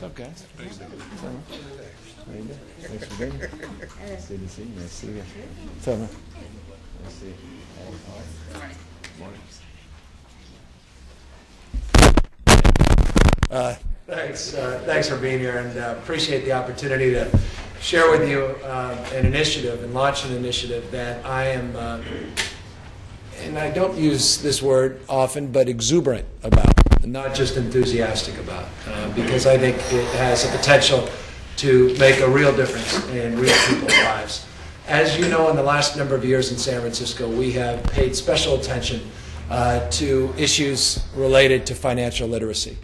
What's up, guys? How you doing? Thanks for being here. Good to see you. Nice to see you. What's up, man? Nice to see you. Good morning. Thanks for being here, and appreciate the opportunity to share with you an initiative and launch an initiative that I am, and I don't use this word often, but exuberant about, not just enthusiastic about, because I think it has the potential to make a real difference in real people's lives. As you know, in the last number of years in San Francisco, we have paid special attention to issues related to financial literacy.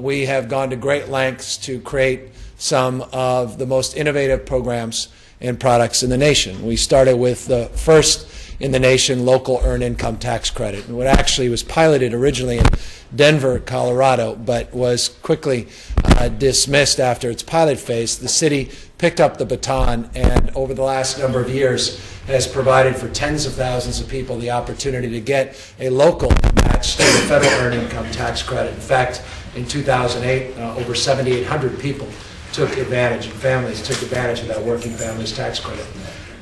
We have gone to great lengths to create some of the most innovative programs and products in the nation. We started with the first in the nation local earned income tax credit, and what actually was piloted originally in Denver, Colorado, but was quickly dismissed after its pilot phase. The city picked up the baton, and over the last number of years has provided for tens of thousands of people the opportunity to get a local match to the federal earned income tax credit. In fact, in 2008, over 7,800 people took advantage, and families took advantage of that working families tax credit.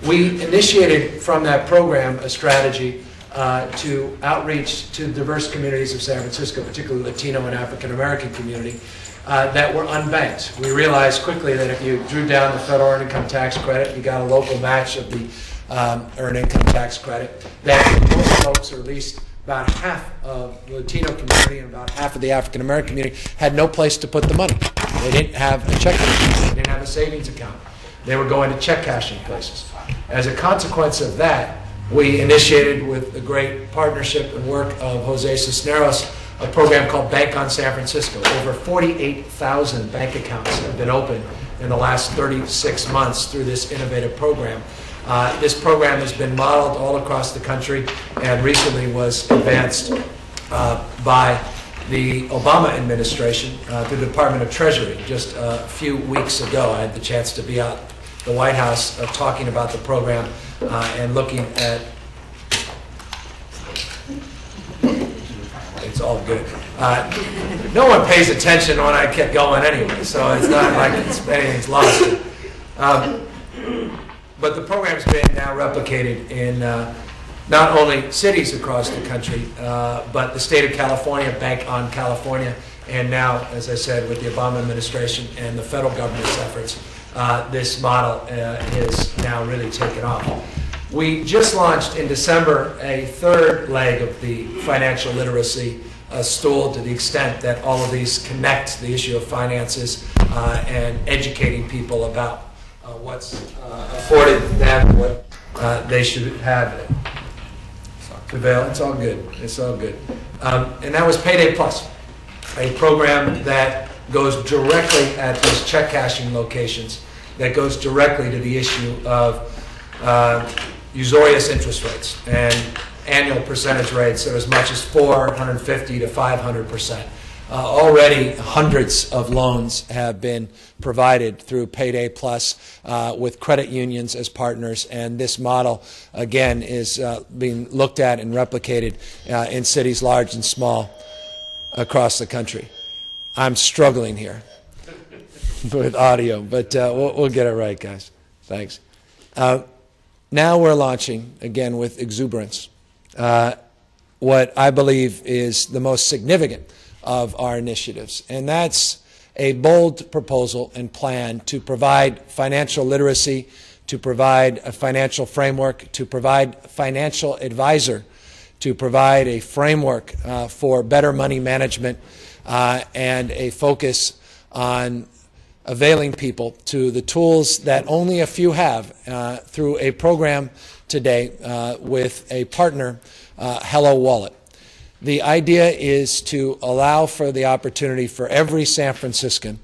We initiated from that program a strategy to outreach to diverse communities of San Francisco, particularly Latino and African American community, that were unbanked. We realized quickly that if you drew down the federal earned income tax credit, you got a local match of the earned income tax credit, that most folks, or at least about half of the Latino community and about half of the African American community, had no place to put the money. They didn't have a checking account. They didn't have a savings account. They were going to check cashing places. As a consequence of that, we initiated, with the great partnership and work of Jose Cisneros, a program called Bank on San Francisco. Over 48,000 bank accounts have been opened in the last 36 months through this innovative program. This program has been modeled all across the country and recently was advanced by the Obama administration through the Department of Treasury just a few weeks ago. I had the chance to be out at the White House talking about the program and looking at, it's all good. No one pays attention when I kept going anyway, so it's not like it's, anything's lost. But the program's been now replicated in not only cities across the country, but the state of California, Bank on California, and now, as I said, with the Obama administration and the federal government's efforts, this model is now really taken off. We just launched in December a third leg of the financial literacy stool, to the extent that all of these connect the issue of finances and educating people about what's afforded them, what they should have available. It's all good. It's all good. And that was Payday Plus, a program that goes directly at those check cashing locations, that goes directly to the issue of usurious interest rates and annual percentage rates that are as much as 450 to 500%. Already hundreds of loans have been provided through Payday Plus with credit unions as partners, and this model, again, is being looked at and replicated in cities large and small across the country. I'm struggling here with audio, but we'll get it right, guys. Thanks. Now we're launching, again, with exuberance, what I believe is the most significant of our initiatives, and that's a bold proposal and plan to provide financial literacy, to provide a financial framework, to provide financial advisor, to provide a framework for better money management and a focus on availing people to the tools that only a few have through a program today with a partner, Hello Wallet. The idea is to allow for the opportunity for every San Franciscan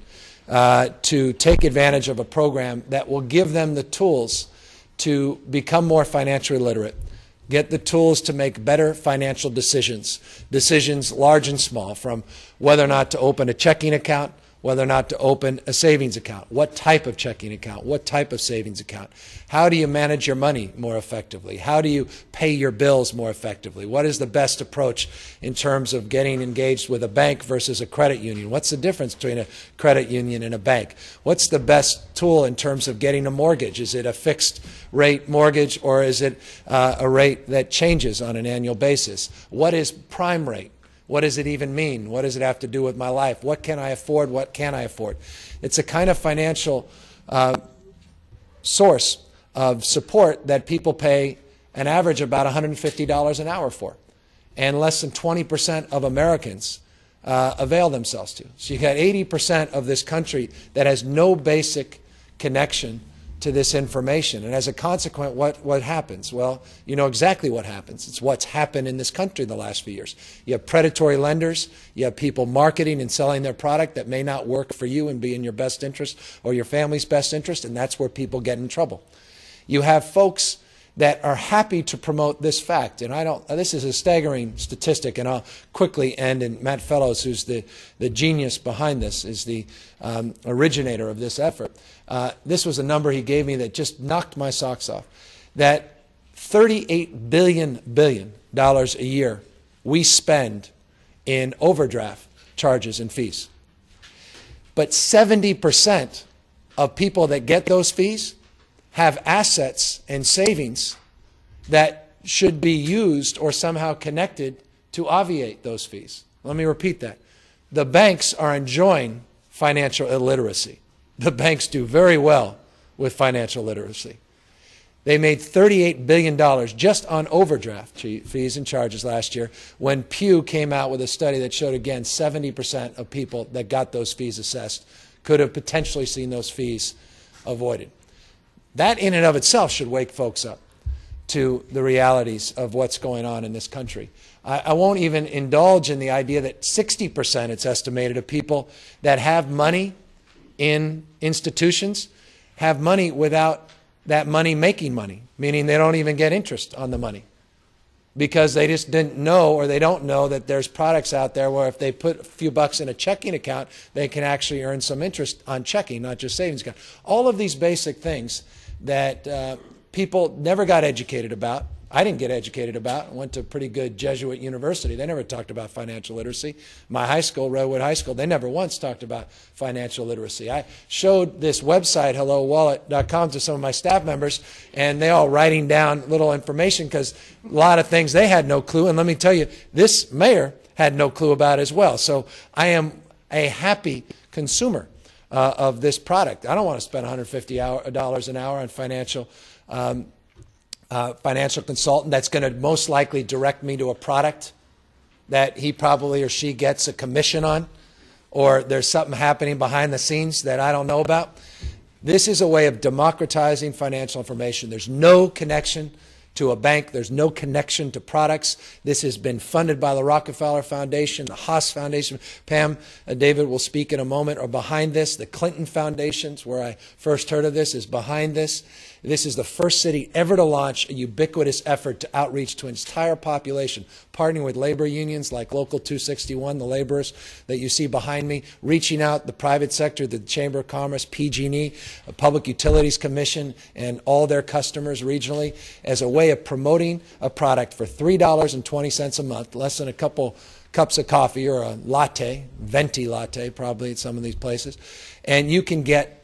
to take advantage of a program that will give them the tools to become more financially literate, get the tools to make better financial decisions, decisions large and small, from whether or not to open a checking account, whether or not to open a savings account, what type of checking account, what type of savings account, how do you manage your money more effectively, how do you pay your bills more effectively, what is the best approach in terms of getting engaged with a bank versus a credit union, what's the difference between a credit union and a bank, what's the best tool in terms of getting a mortgage, is it a fixed rate mortgage or is it a rate that changes on an annual basis, what is prime rate? What does it even mean? What does it have to do with my life? What can I afford? What can't I afford? It's a kind of financial source of support that people pay an average of about $150 an hour for, and less than 20% of Americans avail themselves to. So you've got 80% of this country that has no basic connection to this information, and as a consequence, what happens? Well, you know exactly what happens. It's what's happened in this country in the last few years. You have predatory lenders, you have people marketing and selling their product that may not work for you and be in your best interest or your family's best interest, and that's where people get in trouble. You have folks that are happy to promote this fact, and this is a staggering statistic, and I'll quickly end, and Matt Fellowes, who's the genius behind this, is the originator of this effort. This was a number he gave me that just knocked my socks off, that $38 billion a year we spend in overdraft charges and fees. But 70% of people that get those fees have assets and savings that should be used or somehow connected to obviate those fees. Let me repeat that. The banks are enjoying financial illiteracy. The banks do very well with financial literacy. They made $38 billion just on overdraft fees and charges last year when Pew came out with a study that showed, again, 70% of people that got those fees assessed could have potentially seen those fees avoided. That in and of itself should wake folks up to the realities of what's going on in this country. I won't even indulge in the idea that 60%, it's estimated, of people that have money in institutions have money without that money making money, meaning they don't even get interest on the money because they just didn't know or they don't know that there's products out there where if they put a few bucks in a checking account, they can actually earn some interest on checking, not just savings account. All of these basic things that people never got educated about. I didn't get educated about. I went to a pretty good Jesuit university. They never talked about financial literacy. My high school, Redwood High School, they never once talked about financial literacy. I showed this website, HelloWallet.com, to some of my staff members, and they all writing down little information because a lot of things they had no clue. And let me tell you, this mayor had no clue about as well. So I am a happy consumer of this product. I don't want to spend $150 an hour on financial consultant that's going to most likely direct me to a product that he probably or she gets a commission on, or there's something happening behind the scenes that I don't know about. This is a way of democratizing financial information. There's no connection to a bank. There's no connection to products. This has been funded by the Rockefeller Foundation, the Haas Foundation. Pam David will speak in a moment, are behind this. The Clinton Foundations, where I first heard of this, is behind this. This is the first city ever to launch a ubiquitous effort to outreach to an entire population, partnering with labor unions like Local 261, the laborers that you see behind me, reaching out the private sector, the Chamber of Commerce, PG&E, Public Utilities Commission, and all their customers regionally as a way of promoting a product for $3.20 a month, less than a couple cups of coffee or a latte, venti latte probably at some of these places, and you can get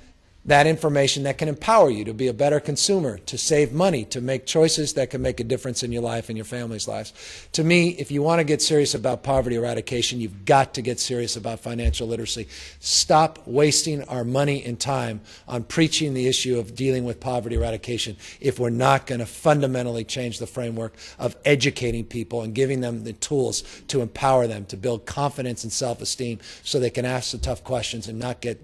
that information that can empower you to be a better consumer, to save money, to make choices that can make a difference in your life and your family's lives. To me, if you want to get serious about poverty eradication, you've got to get serious about financial literacy. Stop wasting our money and time on preaching the issue of dealing with poverty eradication if we're not going to fundamentally change the framework of educating people and giving them the tools to empower them, to build confidence and self-esteem so they can ask the tough questions and not get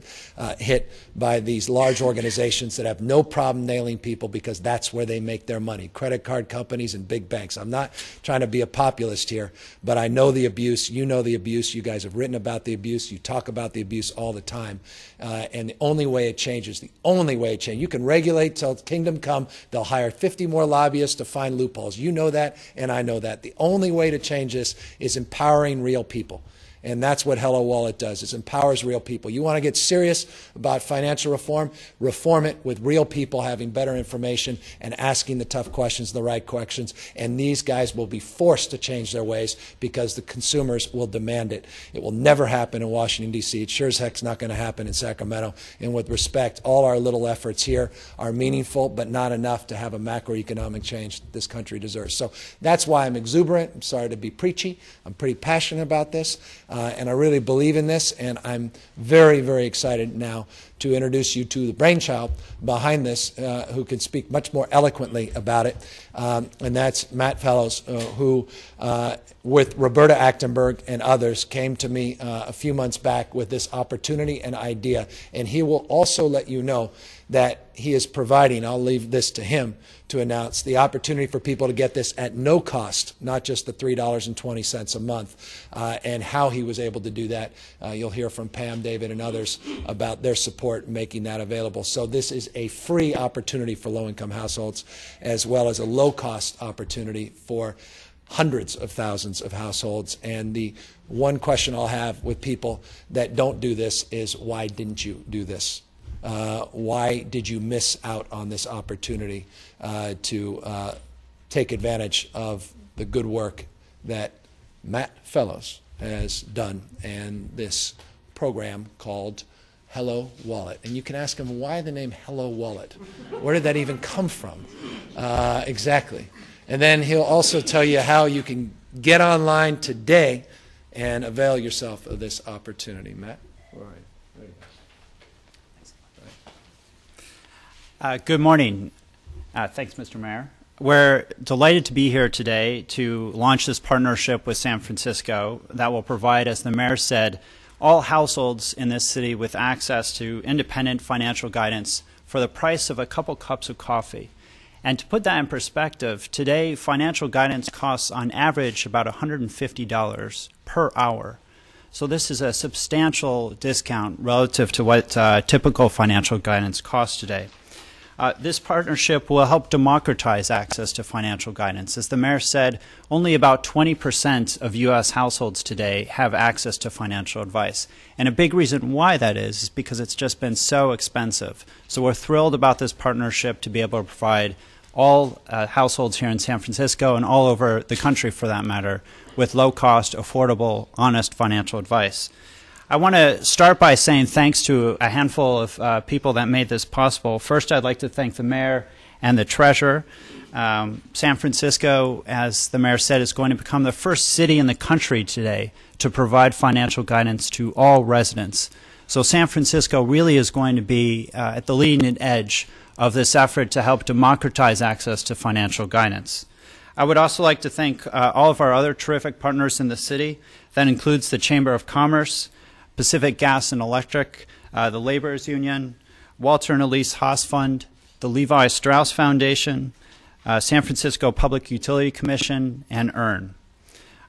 hit by these large organizations that have no problem nailing people because that's where they make their money. Credit card companies and big banks. I'm not trying to be a populist here, but I know the abuse. You know the abuse. You guys have written about the abuse. You talk about the abuse all the time. And the only way it changes, the only way it changes, you can regulate till kingdom come. They'll hire 50 more lobbyists to find loopholes. You know that, and I know that. The only way to change this is empowering real people. And that's what Hello Wallet does. It empowers real people. You want to get serious about financial reform? Reform it with real people having better information and asking the tough questions, the right questions. And these guys will be forced to change their ways because the consumers will demand it. It will never happen in Washington, D.C. It sure as heck's not going to happen in Sacramento. And with respect, all our little efforts here are meaningful, but not enough to have a macroeconomic change that this country deserves. So that's why I'm exuberant. I'm sorry to be preachy. I'm pretty passionate about this. And I really believe in this, and I'm very, very excited now to introduce you to the brainchild behind this who can speak much more eloquently about it, and that's Matt Fellowes, who with Roberta Achtenberg and others came to me a few months back with this opportunity and idea, and he will also let you know that he is providing, I'll leave this to him to announce, the opportunity for people to get this at no cost, not just the $3.20 a month, and how he was able to do that. You'll hear from Pam David and others about their support in making that available. So this is a free opportunity for low-income households, as well as a low-cost opportunity for hundreds of thousands of households. And the one question I'll have with people that don't do this is, why didn't you do this? Why did you miss out on this opportunity to take advantage of the good work that Matt Fellowes has done and this program called Hello Wallet? And you can ask him, why the name Hello Wallet? Where did that even come from? Exactly. And then he'll also tell you how you can get online today and avail yourself of this opportunity. Matt? All right. Good morning. Thanks, Mr. Mayor. We're delighted to be here today to launch this partnership with San Francisco that will provide, as the mayor said, all households in this city with access to independent financial guidance for the price of a couple cups of coffee. And to put that in perspective, today financial guidance costs on average about $150 per hour. So this is a substantial discount relative to what typical financial guidance costs today. This partnership will help democratize access to financial guidance. As the mayor said, only about 20% of U.S. households today have access to financial advice. And a big reason why that is because it's just been so expensive. So we're thrilled about this partnership to be able to provide all households here in San Francisco and all over the country, for that matter, with low-cost, affordable, honest financial advice. I want to start by saying thanks to a handful of people that made this possible. First, I'd like to thank the mayor and the treasurer. San Francisco, as the mayor said, is going to become the first city in the country today to provide financial guidance to all residents. So San Francisco really is going to be at the leading edge of this effort to help democratize access to financial guidance. I would also like to thank all of our other terrific partners in the city. That includes the Chamber of Commerce, Pacific Gas and Electric, the Laborers Union, Walter and Elise Haas Fund, the Levi Strauss Foundation, San Francisco Public Utility Commission, and EARN.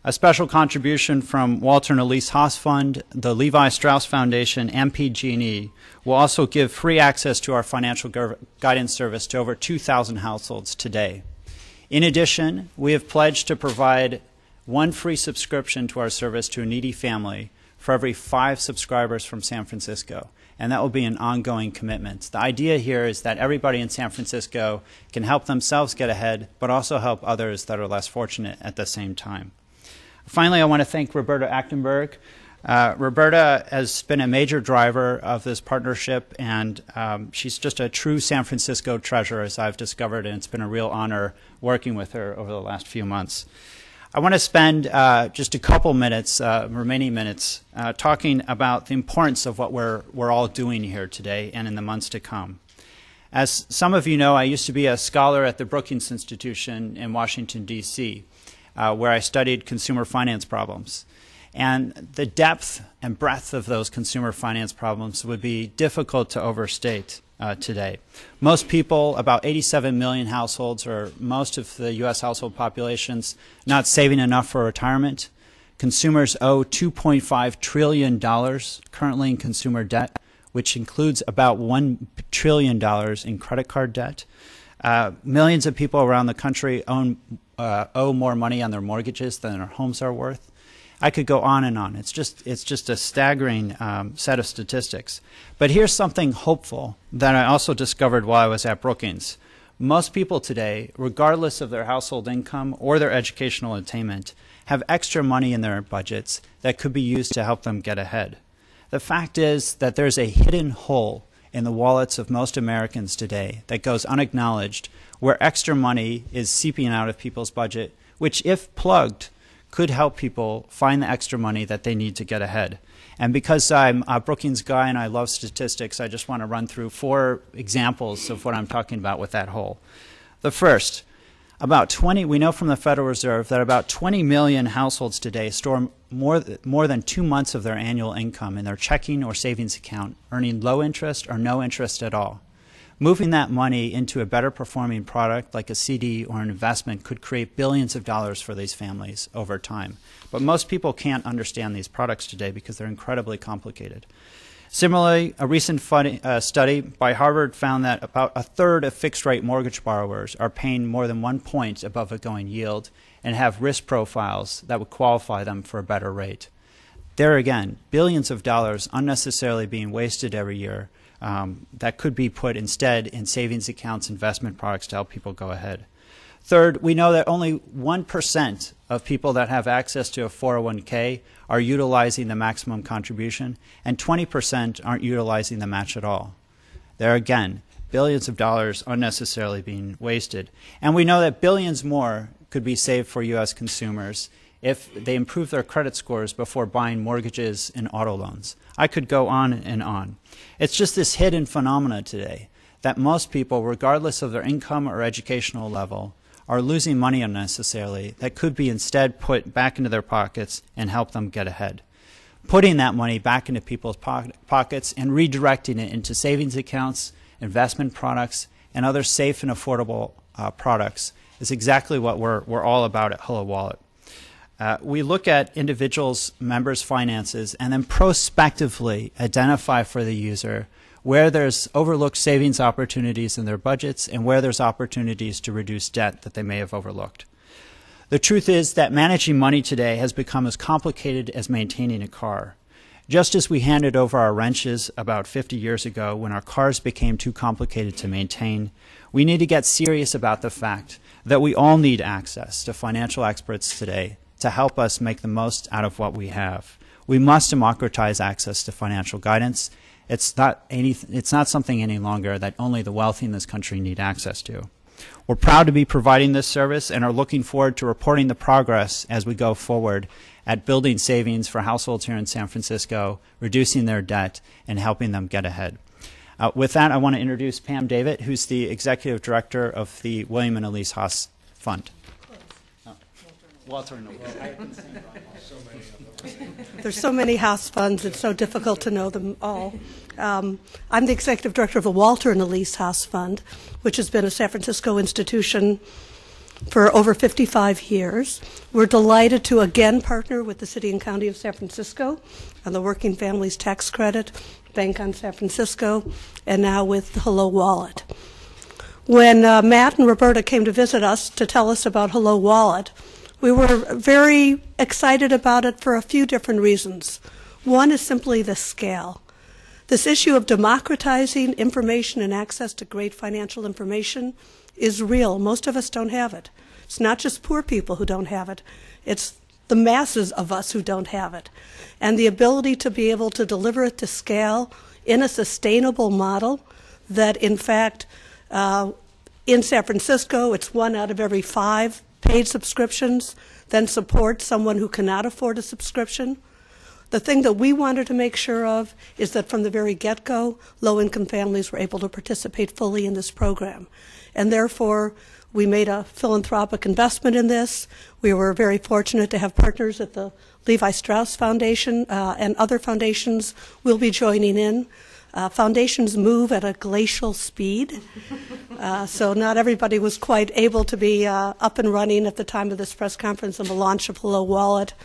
A special contribution from Walter and Elise Haas Fund, the Levi Strauss Foundation, and PG&E will also give free access to our financial guidance service to over 2,000 households today. In addition, we have pledged to provide one free subscription to our service to a needy family for every 5 subscribers from San Francisco, and that will be an ongoing commitment. The idea here is that everybody in San Francisco can help themselves get ahead, but also help others that are less fortunate at the same time. Finally, I want to thank Roberta Achtenberg. Roberta has been a major driver of this partnership, and she's just a true San Francisco treasure, as I've discovered, and it's been a real honor working with her over the last few months. I want to spend just a couple minutes, remaining minutes, talking about the importance of what we're all doing here today and in the months to come. As some of you know, I used to be a scholar at the Brookings Institution in Washington, D.C., where I studied consumer finance problems. And the depth and breadth of those consumer finance problems would be difficult to overstate today. Most people, about 87 million households, or most of the U.S. household populations, not saving enough for retirement. Consumers owe $2.5 trillion currently in consumer debt, which includes about $1 trillion in credit card debt. Millions of people around the country owe more money on their mortgages than their homes are worth. I could go on and on. It's just a staggering set of statistics. But here's something hopeful that I also discovered while I was at Brookings. Most people today, regardless of their household income or their educational attainment, have extra money in their budgets that could be used to help them get ahead. The fact is that there's a hidden hole in the wallets of most Americans today that goes unacknowledged, where extra money is seeping out of people's budget, which, if plugged, could help people find the extra money that they need to get ahead. And because I'm a Brookings guy and I love statistics, I just want to run through 4 examples of what I'm talking about with that hole. The first, we know from the Federal Reserve that about 20 million households today store more than 2 months of their annual income in their checking or savings account, earning low interest or no interest at all. Moving that money into a better performing product like a CD or an investment could create billions of dollars for these families over time. But most people can't understand these products today because they're incredibly complicated. Similarly, a recent study by Harvard found that about a third of fixed-rate mortgage borrowers are paying more than 1 point above a going yield and have risk profiles that would qualify them for a better rate. There again, billions of dollars unnecessarily being wasted every year that could be put instead in savings accounts, investment products to help people go ahead. Third, we know that only 1% of people that have access to a 401k are utilizing the maximum contribution, and 20% aren't utilizing the match at all. There again, billions of dollars unnecessarily being wasted. And we know that billions more could be saved for U.S. consumers if they improve their credit scores before buying mortgages and auto loans. I could go on and on. It's just this hidden phenomena today that most people, regardless of their income or educational level, are losing money unnecessarily that could be instead put back into their pockets and help them get ahead. Putting that money back into people's pockets and redirecting it into savings accounts, investment products, and other safe and affordable products is exactly what we're all about at Hello Wallet. We look at individuals' members' finances and then prospectively identify for the user where there's overlooked savings opportunities in their budgets and where there's opportunities to reduce debt that they may have overlooked. The truth is that managing money today has become as complicated as maintaining a car. Just as we handed over our wrenches about 50 years ago when our cars became too complicated to maintain, we need to get serious about the fact that we all need access to financial experts today to help us make the most out of what we have. We must democratize access to financial guidance. It's not something any longer that only the wealthy in this country need access to. We're proud to be providing this service and are looking forward to reporting the progress as we go forward at building savings for households here in San Francisco, reducing their debt, and helping them get ahead. With that, I want to introduce Pam David, who's the Executive Director of the William and Elise Haas Fund. Walter and Elise. There's so many Haas funds, it's so difficult to know them all. I'm the Executive Director of the Walter and Elise Haas Fund, which has been a San Francisco institution for over 55 years. We're delighted to again partner with the City and County of San Francisco on the Working Families Tax Credit, Bank on San Francisco, and now with Hello Wallet. When Matt and Roberta came to visit us to tell us about Hello Wallet, we were very excited about it for a few different reasons. One is simply the scale. This issue of democratizing information and access to great financial information is real. Most of us don't have it. It's not just poor people who don't have it. It's the masses of us who don't have it. And the ability to be able to deliver it to scale in a sustainable model that, in fact, in San Francisco, it's 1 out of every 5 paid subscriptions, then support someone who cannot afford a subscription. The thing that we wanted to make sure of is that from the very get-go, low-income families were able to participate fully in this program. And therefore, we made a philanthropic investment in this. We were very fortunate to have partners at the Levi Strauss Foundation and other foundations will be joining in. Foundations move at a glacial speed, so not everybody was quite able to be up and running at the time of this press conference and the launch of Hello Wallet,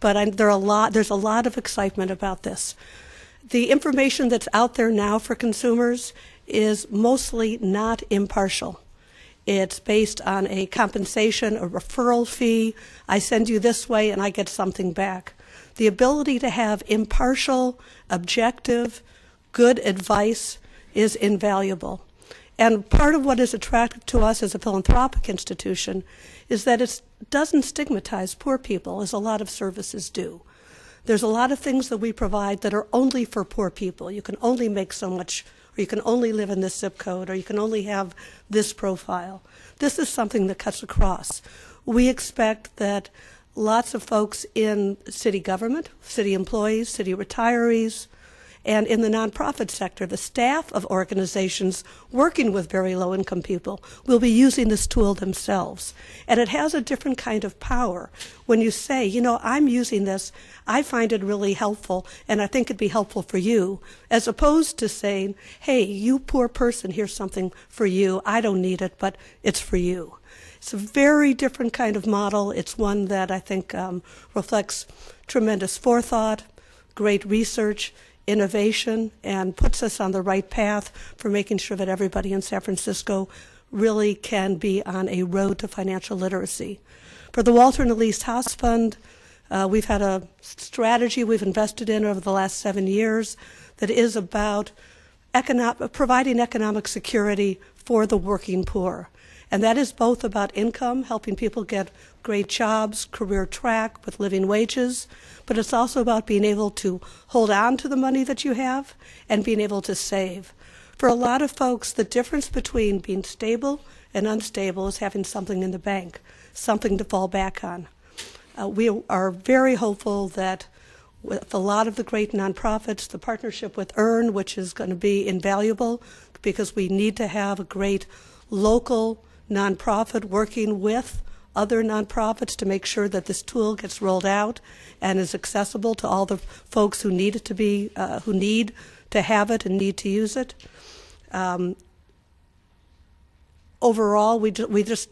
but there's a lot of excitement about this. The information that's out there now for consumers is mostly not impartial. It's based on a compensation, a referral fee. I send you this way and I get something back. the ability to have impartial, objective, good advice is invaluable. And part of what is attractive to us as a philanthropic institution is that it doesn't stigmatize poor people, as a lot of services do. There's a lot of things that we provide that are only for poor people. You can only make so much, or you can only live in this zip code, or you can only have this profile. This is something that cuts across. We expect that lots of folks in city government, city employees, city retirees, and in the nonprofit sector, the staff of organizations working with very low-income people will be using this tool themselves. And it has a different kind of power. When you say, you know, I'm using this, I find it really helpful, and I think it'd be helpful for you, as opposed to saying, hey, you poor person, here's something for you. I don't need it, but it's for you. It's a very different kind of model. It's one that I think reflects tremendous forethought, great research, innovation, and puts us on the right path for making sure that everybody in San Francisco really can be on a road to financial literacy. For the Walter and Elise Haas Fund, we've had a strategy we've invested in over the last 7 years that is about providing economic security for the working poor. And that is both about income, helping people get great jobs, career track with living wages, but it's also about being able to hold on to the money that you have and being able to save. For a lot of folks, the difference between being stable and unstable is having something in the bank, something to fall back on. We are very hopeful that with a lot of the great nonprofits, the partnership with EARN, which is going to be invaluable because we need to have a great local nonprofit working with other nonprofits to make sure that this tool gets rolled out and is accessible to all the folks who need it to be, who need to have it and need to use it. Overall, it's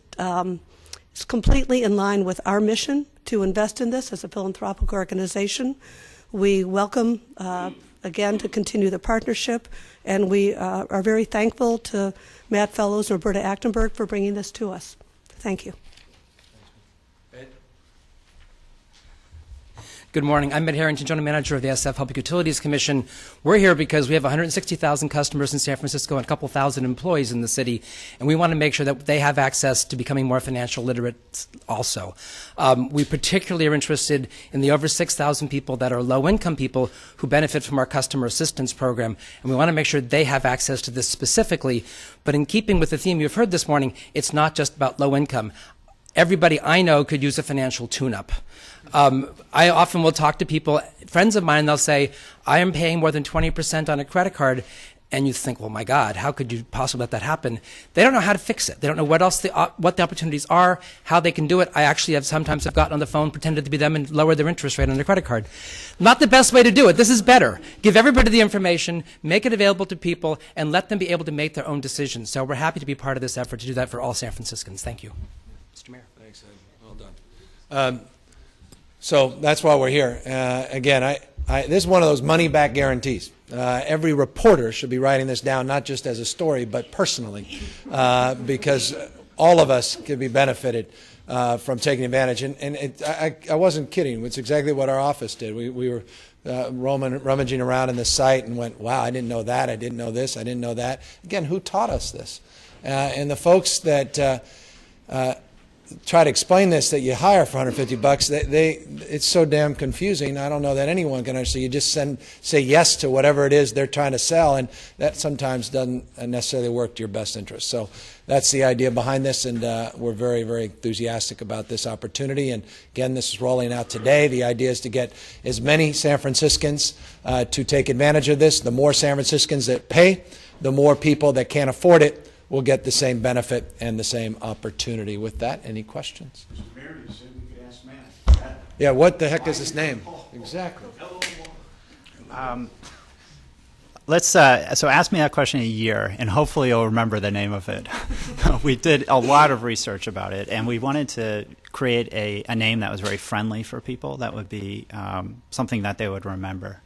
completely in line with our mission to invest in this as a philanthropic organization. We welcome, again, to continue the partnership, and we are very thankful to Matt Fellowes and Roberta Achtenberg for bringing this to us. Thank you. Good morning. I'm Ed Harrington, General Manager of the SF Public Utilities Commission. We're here because we have 160,000 customers in San Francisco and a couple thousand employees in the city, and we want to make sure that they have access to becoming more financial literate also. We particularly are interested in the over 6,000 people that are low-income people who benefit from our customer assistance program, and we want to make sure they have access to this specifically. But in keeping with the theme you've heard this morning, it's not just about low income. Everybody I know could use a financial tune-up. I often will talk to people, friends of mine, they'll say, I am paying more than 20% on a credit card, and you think, well, my God, how could you possibly let that happen? They don't know how to fix it. They don't know what else, what the opportunities are, how they can do it. I actually have sometimes have gotten on the phone, pretended to be them, and lowered their interest rate on their credit card. Not the best way to do it. This is better. Give everybody the information, make it available to people, and let them be able to make their own decisions. So we're happy to be part of this effort to do that for all San Franciscans. Thank you. Mr. Mayor. Thanks, Ed. Well done. So that's why we're here. Again, this is one of those money-back guarantees. Every reporter should be writing this down, not just as a story, but personally, because all of us could be benefited from taking advantage. And I wasn't kidding. It's exactly what our office did. We were rummaging around in the site and went, wow, I didn't know that. I didn't know this. I didn't know that. Again, who taught us this? And the folks that try to explain this that you hire for 150 bucks, it's so damn confusing. I don't know that anyone can understand. You just say yes to whatever it is they're trying to sell, and that sometimes doesn't necessarily work to your best interest. So that's the idea behind this, and we're very, very enthusiastic about this opportunity. And again, this is rolling out today. The idea is to get as many San Franciscans to take advantage of this. The more San Franciscans that pay, the more people that can't afford it we'll get the same benefit and the same opportunity. With that, any questions? Mr. Mayor, you said we could ask Matt. Yeah, what the heck is his name? Exactly. So ask me that question in a year, and hopefully you'll remember the name of it. We did a lot of research about it, and we wanted to create a name that was very friendly for people. That would be something that they would remember.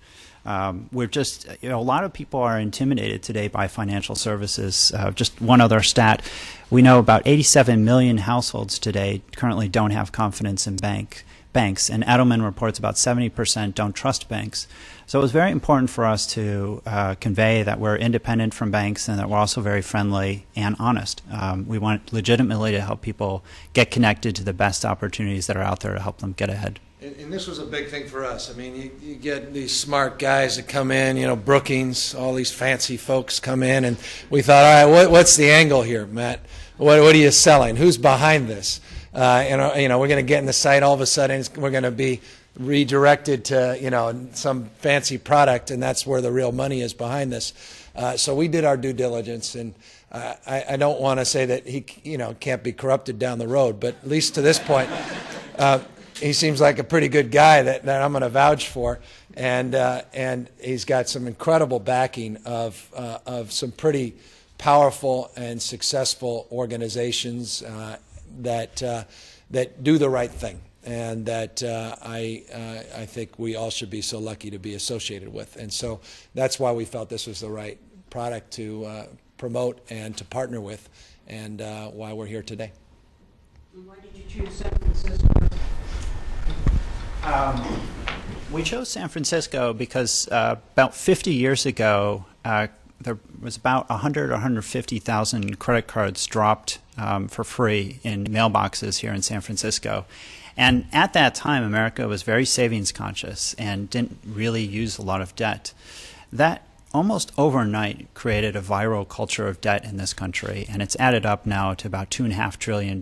We're just, you know, a lot of people are intimidated today by financial services. Just one other stat, we know about 87 million households today currently don't have confidence in bank banks, and Edelman reports about 70% don't trust banks. So it was very important for us to convey that we're independent from banks and that we're also very friendly and honest. We want legitimately to help people get connected to the best opportunities that are out there to help them get ahead. And this was a big thing for us. I mean, you get these smart guys that come in, you know, Brookings, all these fancy folks come in, and we thought, all right, what's the angle here, Matt? What are you selling? Who's behind this? And, you know, we're going to get in the site all of a sudden, we're going to be redirected to, you know, some fancy product, and that's where the real money is behind this. So we did our due diligence, and I don't want to say that he, you know, can't be corrupted down the road, but at least to this point, he seems like a pretty good guy that I'm going to vouch for, and he's got some incredible backing of some pretty powerful and successful organizations that do the right thing, and that I think we all should be so lucky to be associated with. And so that's why we felt this was the right product to promote and to partner with, and why we're here today. And why did you choose San Francisco? We chose San Francisco because about 50 years ago, there was about 100 or 150,000 credit cards dropped for free in mailboxes here in San Francisco. And at that time, America was very savings conscious and didn't really use a lot of debt. That almost overnight created a viral culture of debt in this country, and it's added up now to about $2.5 trillion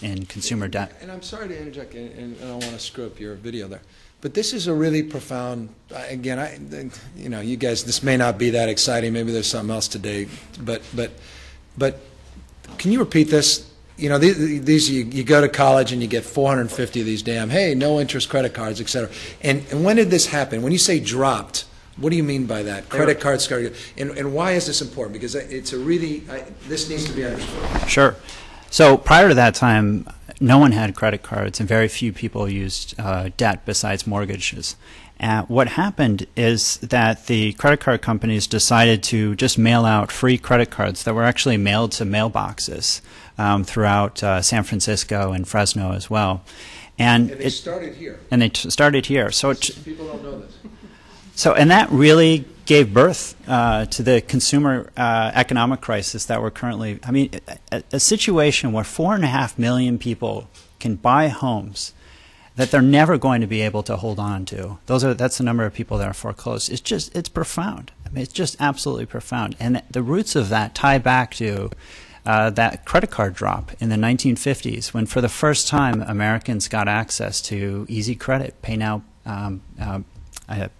in consumer debt. And I'm sorry to interject, and I don't want to screw up your video there, but this is a really profound. Again, you know, you guys, this may not be that exciting. Maybe there's something else today, but can you repeat this? You know, these you go to college and you get 450 of these damn no interest credit cards, etc. And when did this happen? When you say dropped, what do you mean by that? Credit card scarcity. And why is this important? Because it's a really, this needs to be understood. Sure. So prior to that time, no one had credit cards and very few people used debt besides mortgages. What happened is that the credit card companies decided to just mail out free credit cards that were actually mailed to mailboxes throughout San Francisco and Fresno as well. And they started here. And they started here. So people don't know this. So, and that really gave birth to the consumer economic crisis that we're currently, I mean, a situation where 4.5 million people can buy homes that they're never going to be able to hold on to. That's the number of people that are foreclosed. It's just, it's profound. I mean, it's just absolutely profound. And the roots of that tie back to that credit card drop in the 1950s, when for the first time Americans got access to easy credit, pay now,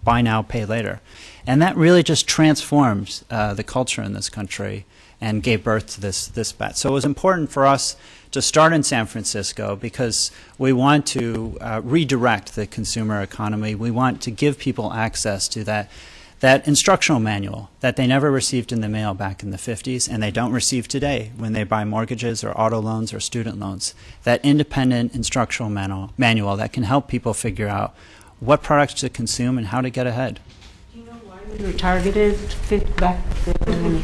buy now, pay later. And that really just transformed the culture in this country and gave birth to this bet. So it was important for us to start in San Francisco because we want to redirect the consumer economy. We want to give people access to that instructional manual that they never received in the mail back in the 50s and they don't receive today when they buy mortgages or auto loans or student loans. That independent instructional manual that can help people figure out what products to consume and how to get ahead. Do you know why we were targeted back then?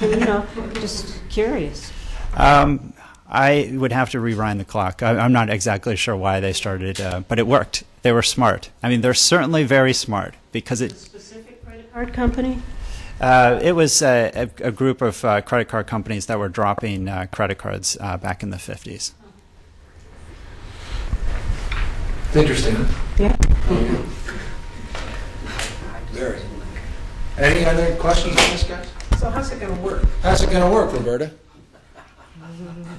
You know, just curious. I would have to rewind the clock. I'm not exactly sure why they started, but it worked. They were smart. I mean, they're certainly very smart because it. A specific credit card company? It was a group of credit card companies that were dropping credit cards back in the 50s. Interesting. Yeah. Very. Any other questions on this, guys? So how's it going to work? How's it going to work, Roberta?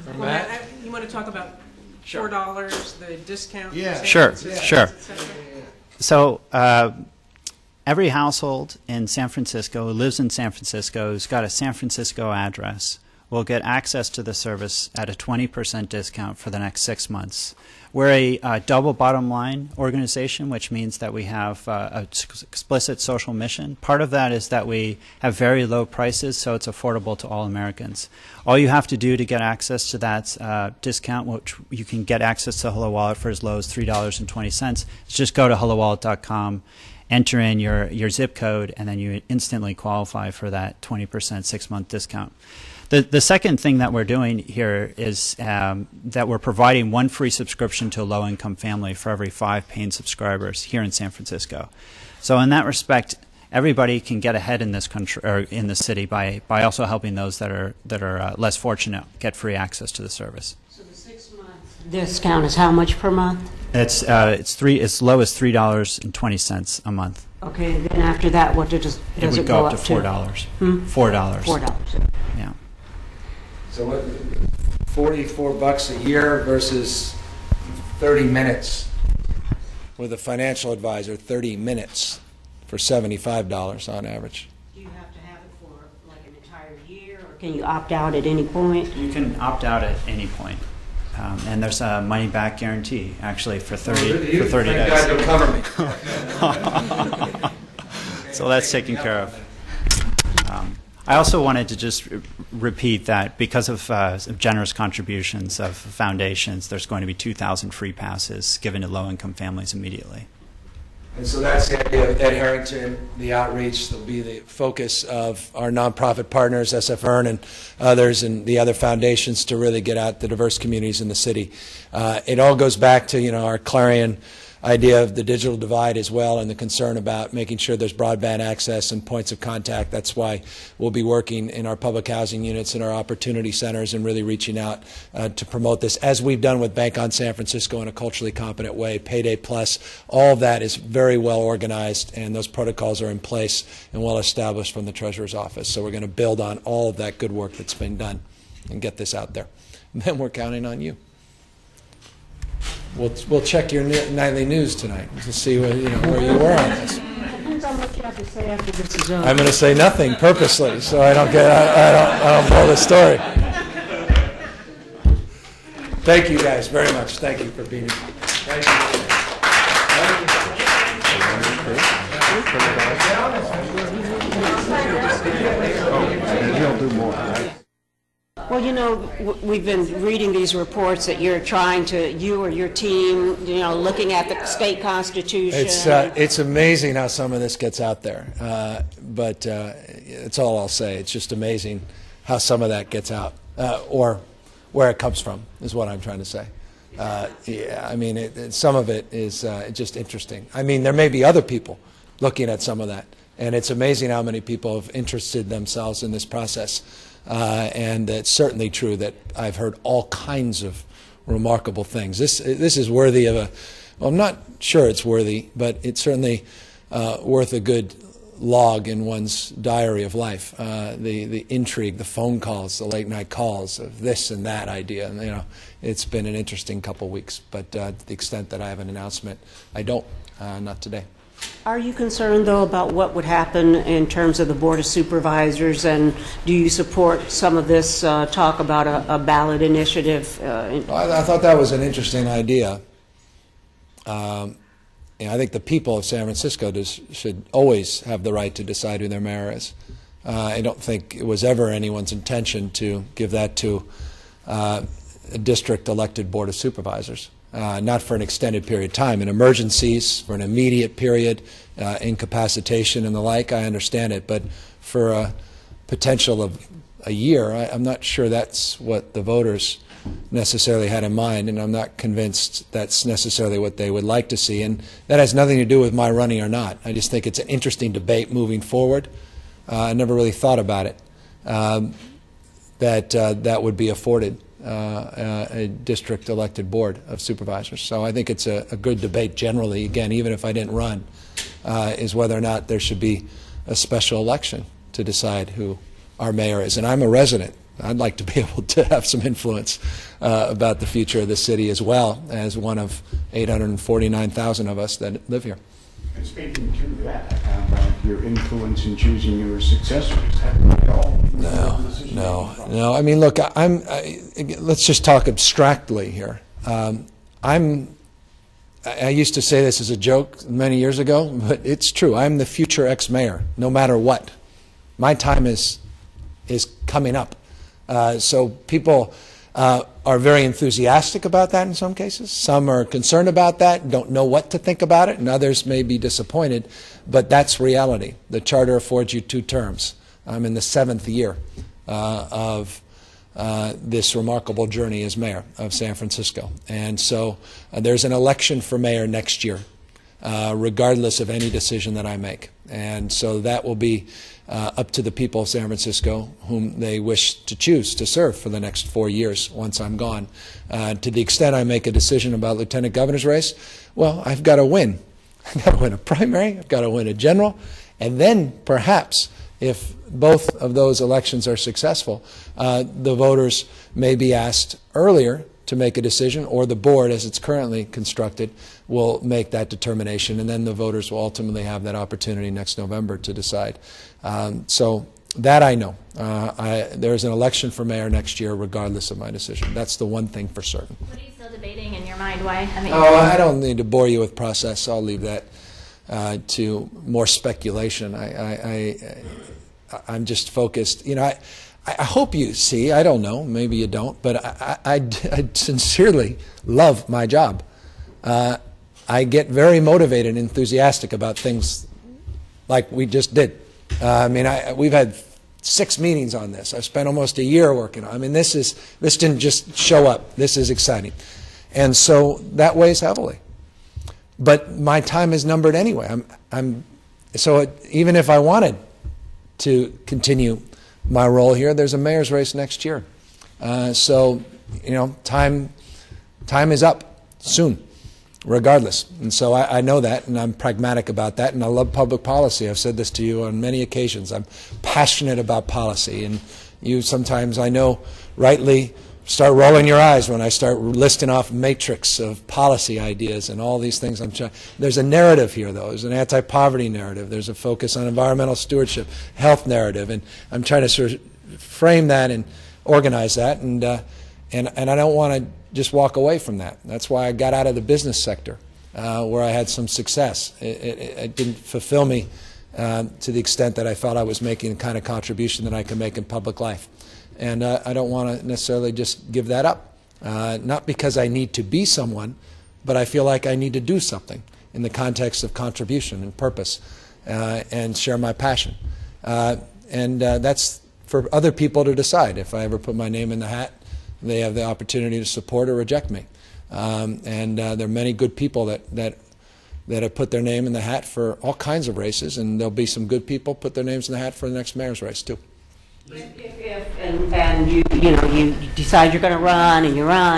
Well, Matt? You want to talk about $4, sure. The discount? Yeah. Sure, yeah. Sure. So every household in San Francisco who lives in San Francisco who's got a San Francisco address will get access to the service at a 20% discount for the next 6 months. We're a double bottom line organization, which means that we have an explicit social mission. Part of that is that we have very low prices, so it's affordable to all Americans. All you have to do to get access to that discount, which you can get access to Hello Wallet for as low as $3.20, is just go to HelloWallet.com, enter in your zip code, and then you instantly qualify for that 20% 6-month discount. The second thing that we're doing here is that we're providing one free subscription to a low-income family for every 5 paying subscribers here in San Francisco. So in that respect, everybody can get ahead in this country or in the city by also helping those that are less fortunate get free access to the service. So the 6-month discount is how much per month? It's as low as $3.20 a month. Okay, then after that, what does it go up to? $4. Hmm? $4. $4. Yeah. So what, $44 a year versus 30 minutes with a financial advisor, 30 minutes for $75 on average. Do you have to have it for like an entire year, or can you opt out at any point? You can opt out at any point. And there's a money-back guarantee, actually, for 30 days. Thank God you'll cover me. So that's taken care of. I also wanted to just repeat that because of some generous contributions of foundations, there's going to be 2,000 free passes given to low-income families immediately. And so that's the idea of Ed Harrington, the outreach. That'll be the focus of our nonprofit partners, SF EARN and others, and the other foundations to really get out the diverse communities in the city. It all goes back to, you know, our clarion idea of the digital divide as well, and the concern about making sure there's broadband access and points of contact. That's why we'll be working in our public housing units and our opportunity centers and really reaching out to promote this, as we've done with Bank on San Francisco in a culturally competent way. Payday Plus, all of that is very well organized, and those protocols are in place and well established from the Treasurer's office. So we're going to build on all of that good work that's been done and get this out there. And then we're counting on you. We'll check your nightly news tonight to see where you, where you were on this. Depends on what you have to say after this is over. I'm going to say nothing purposely, so I don't get I don't blow the story. Thank you guys very much. Thank you for being here. Thank you. He'll do more. Well, you know, we've been reading these reports that you're trying to, you or your team, you know, looking at the state constitution. It's amazing how some of this gets out there, but it's all I'll say. It's just amazing how some of that gets out, or where it comes from, is what I'm trying to say. Yeah, I mean, some of it is just interesting. I mean, there may be other people looking at some of that, and it's amazing how many people have interested themselves in this process. And it's certainly true that I've heard all kinds of remarkable things. This is worthy of a, well, I'm not sure it's worthy, but it's certainly worth a good log in one's diary of life. The intrigue, the phone calls, the late night calls of this and that idea. And, you know, it's been an interesting couple weeks. But to the extent that I have an announcement, I don't. Not today. Are you concerned, though, about what would happen in terms of the Board of Supervisors, and do you support some of this talk about a ballot initiative? I thought that was an interesting idea. You know, I think the people of San Francisco should always have the right to decide who their mayor is. I don't think it was ever anyone's intention to give that to a district-elected Board of Supervisors. Not for an extended period of time, in emergencies, for an immediate period, incapacitation and the like, I understand it. But for a potential of a year, I'm not sure that's what the voters necessarily had in mind, and I'm not convinced that's necessarily what they would like to see. And that has nothing to do with my running or not. I just think it's an interesting debate moving forward. I never really thought about it, that would be afforded a district elected board of supervisors. So I think it's a good debate generally, again, even if I didn't run, is whether or not there should be a special election to decide who our mayor is. And I'm a resident. I'd like to be able to have some influence about the future of the city, as well as one of 849,000 of us that live here. And speaking to that, about your influence in choosing your successors, No. I mean, look, let's just talk abstractly here. I used to say this as a joke many years ago, but it's true. I'm the future ex-mayor, no matter what. My time is coming up. So people are very enthusiastic about that in some cases. Some are concerned about that, don't know what to think about it, and others may be disappointed. But that's reality. The charter affords you 2 terms. I'm in the 7th year of this remarkable journey as mayor of San Francisco. And so there's an election for mayor next year, regardless of any decision that I make. And so that will be up to the people of San Francisco, whom they wish to choose to serve for the next 4 years once I'm gone. To the extent I make a decision about lieutenant governor's race, well, I've got to win. I've got to win a primary, I've got to win a general, and then perhaps, if both of those elections are successful, the voters may be asked earlier to make a decision, or the board, as it's currently constructed, will make that determination, and then the voters will ultimately have that opportunity next November to decide. So that I know. There's an election for mayor next year, regardless of my decision. That's the one thing for certain. What are you still debating in your mind? Why haven't you? Oh, I don't need to bore you with process. I'll leave that to more speculation. I'm just focused. You know, I hope you see. I don't know. Maybe you don't. But I sincerely love my job. I get very motivated and enthusiastic about things like we just did. I mean, we've had 6 meetings on this. I've spent almost a year working on it. I mean, this didn't just show up. This is exciting. And so that weighs heavily. But my time is numbered anyway. Even if I wanted to continue my role here, there's a mayor's race next year. So, you know, time is up soon, regardless. And so I know that, and I'm pragmatic about that, and I love public policy. I've said this to you on many occasions. I'm passionate about policy, and you sometimes, I know, rightly start rolling your eyes when I start listing off matrix of policy ideas and all these things. There's a narrative here, though. There's an anti-poverty narrative. There's a focus on environmental stewardship, health narrative, and I'm trying to sort of frame that and organize that, and I don't want to just walk away from that. That's why I got out of the business sector, where I had some success. It didn't fulfill me to the extent that I felt I was making the kind of contribution that I could make in public life. And I don't want to necessarily just give that up, not because I need to be someone, but I feel like I need to do something in the context of contribution and purpose, and share my passion. And that's for other people to decide. If I ever put my name in the hat, they have the opportunity to support or reject me. And there are many good people that have put their name in the hat for all kinds of races, and there'll be some good people put their names in the hat for the next mayor's race, too. If you decide you're going to run,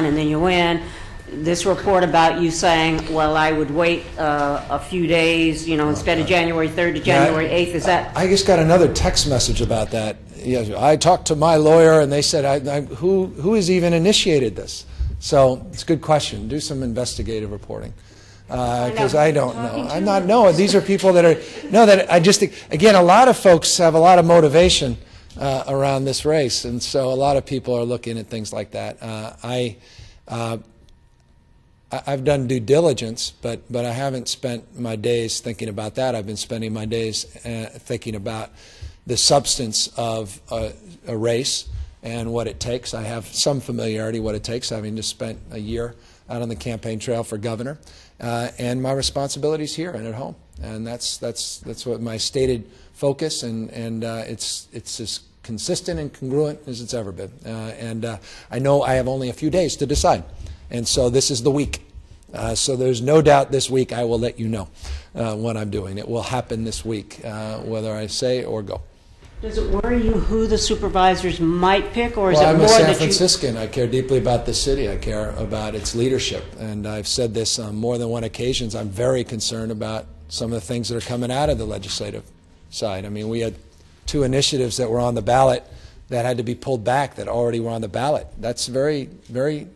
and then you win. This report about you saying, well, I would wait a few days, instead of January 3rd to January 8th, is that? I just got another text message about that. Yeah, I talked to my lawyer, and they said, who has even initiated this? So it's a good question. Do some investigative reporting. Because I don't know. I'm not, no, these are people that are, no, that I just think, again, a lot of folks have a lot of motivation around this race, and so a lot of people are looking at things like that. I've done due diligence, but I haven't spent my days thinking about that. I've been spending my days thinking about the substance of a race and what it takes. I have some familiarity what it takes, having just spent a year out on the campaign trail for governor, and my responsibilities here and at home. And that's what my stated focus, and it's as consistent and congruent as it's ever been. And I know I have only a few days to decide, and so this is the week. So there's no doubt this week I will let you know what I'm doing. It will happen this week, whether I say or go. Does it worry you who the supervisors might pick, or is it more that you... Well, I'm a San Franciscan. I care deeply about the city. I care about its leadership, and I've said this on more than one occasion. I'm very concerned about some of the things that are coming out of the legislative side. I mean, we had 2 initiatives that were on the ballot that had to be pulled back that already were on the ballot. That's very, very,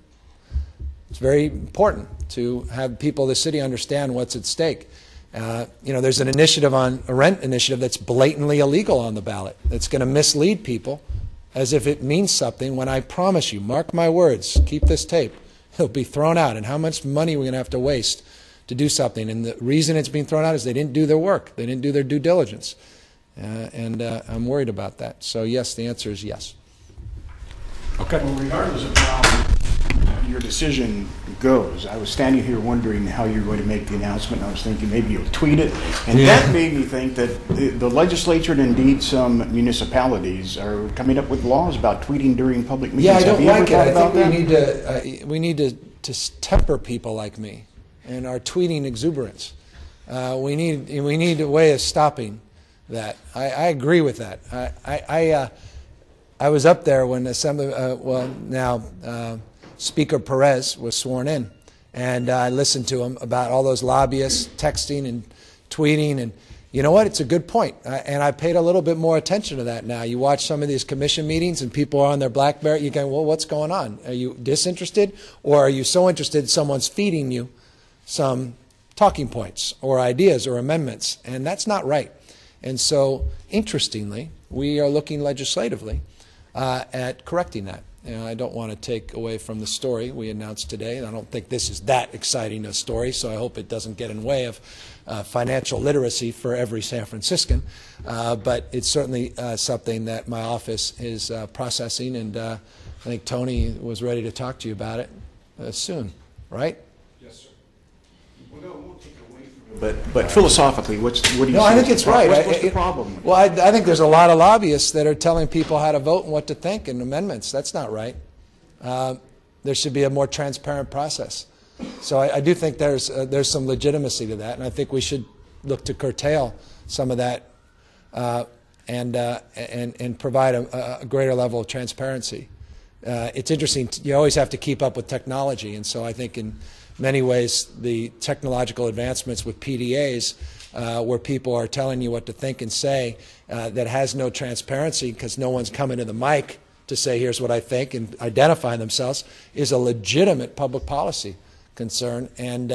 it's very important to have people in the city understand what's at stake. There's an initiative on a rent initiative that's blatantly illegal on the ballot. That's going to mislead people as if it means something when I promise you, mark my words, keep this tape, it'll be thrown out. And how much money we're going to have to waste to do something. And the reason it's being thrown out is they didn't do their work. They didn't do their due diligence. And I'm worried about that. So yes, the answer is yes. Okay. Well, regardless of how your decision goes. I was standing here wondering how you were going to make the announcement, and I was thinking maybe you'll tweet it. And that made me think that the legislature and indeed some municipalities are coming up with laws about tweeting during public meetings. Yeah, I don't like it. I think we need to temper people like me and our tweeting exuberance. We need a way of stopping that. I agree with that. I was up there when Speaker Perez was sworn in, and I listened to him about all those lobbyists texting and tweeting, and you know what, it's a good point, and I paid a little bit more attention to that now. You watch some of these commission meetings and people are on their BlackBerry, you go, well, what's going on? Are you disinterested, or are you so interested someone's feeding you some talking points or ideas or amendments? And that's not right. And so, interestingly, we are looking legislatively at correcting that. And I don't want to take away from the story we announced today, and I don't think this is that exciting a story, so I hope it doesn't get in the way of financial literacy for every San Franciscan. But it's certainly something that my office is processing, and I think Tony was ready to talk to you about it soon, right? Yes, sir. Well, no, we'll take away from it. But philosophically, what do you think? No, I think it's right. What's the problem? Well, I think there's a lot of lobbyists that are telling people how to vote and what to think and amendments. That's not right. There should be a more transparent process. So I do think there's some legitimacy to that, and I think we should look to curtail some of that and provide a greater level of transparency. It's interesting. You always have to keep up with technology, and so I think in many ways the technological advancements with PDAs where people are telling you what to think and say that has no transparency because no one's coming to the mic to say here's what I think and identify themselves is a legitimate public policy concern. And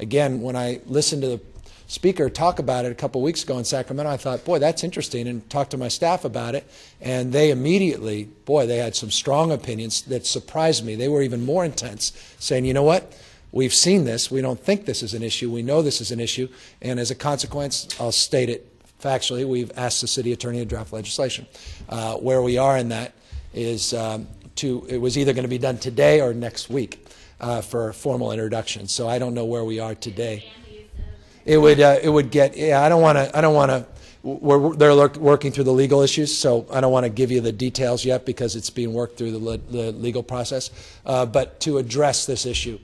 again, when I listened to the speaker talk about it a couple weeks ago in Sacramento, I thought, boy, that's interesting, and talked to my staff about it, and they immediately, boy, they had some strong opinions that surprised me. They were even more intense, saying, you know what? We've seen this. We don't think this is an issue. We know this is an issue. And as a consequence, I'll state it factually, we've asked the city attorney to draft legislation. Where we are in that is it was either going to be done today or next week for formal introduction. So I don't know where we are today. It would get, yeah, I don't want to, they're working through the legal issues, so I don't want to give you the details yet because it's being worked through the legal process. But to address this issue,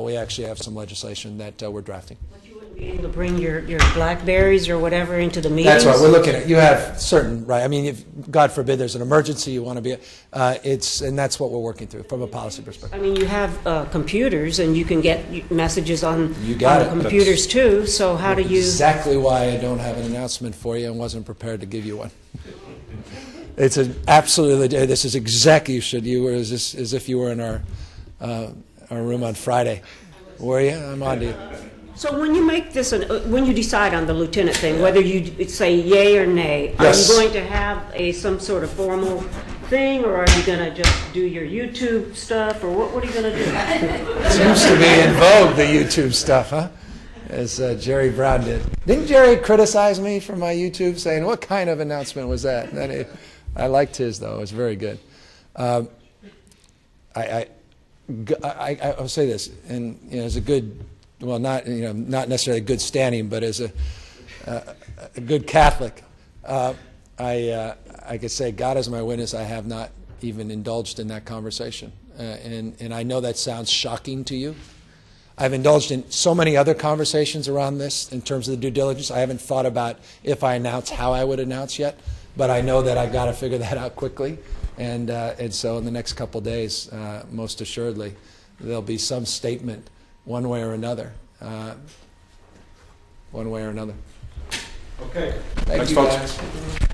we actually have some legislation that we're drafting. But you wouldn't be able to bring your Blackberries or whatever into the meetings? That's right, we're looking at, you have certain, right, I mean, if God forbid there's an emergency, you want to be, and that's what we're working through from a policy perspective. I mean, you have computers and you can get messages on computers too, so how do you? Exactly why I don't have an announcement for you and wasn't prepared to give you one. It's an absolutely, this is exactly, as if you were in our room on Friday. Were you? I'm on to you. So when you make this, when you decide on the lieutenant thing, whether you say yay or nay, yes. Are you going to have some sort of formal thing, or are you going to just do your YouTube stuff, or what are you going to do? Seems to be in vogue, the YouTube stuff, huh? As Jerry Brown did. Didn't Jerry criticize me for my YouTube, saying, what kind of announcement was that? And I liked his, though. It was very good. I'll say this, and you know, as a good, well, not you know, not necessarily a good standing, but as a good Catholic, I could say, God is my witness, I have not even indulged in that conversation, and I know that sounds shocking to you. I've indulged in so many other conversations around this in terms of the due diligence. I haven't thought about if I announce how I would announce yet, but I know that I've got to figure that out quickly. And so in the next couple days, most assuredly, there'll be some statement one way or another. Okay. Thanks, folks.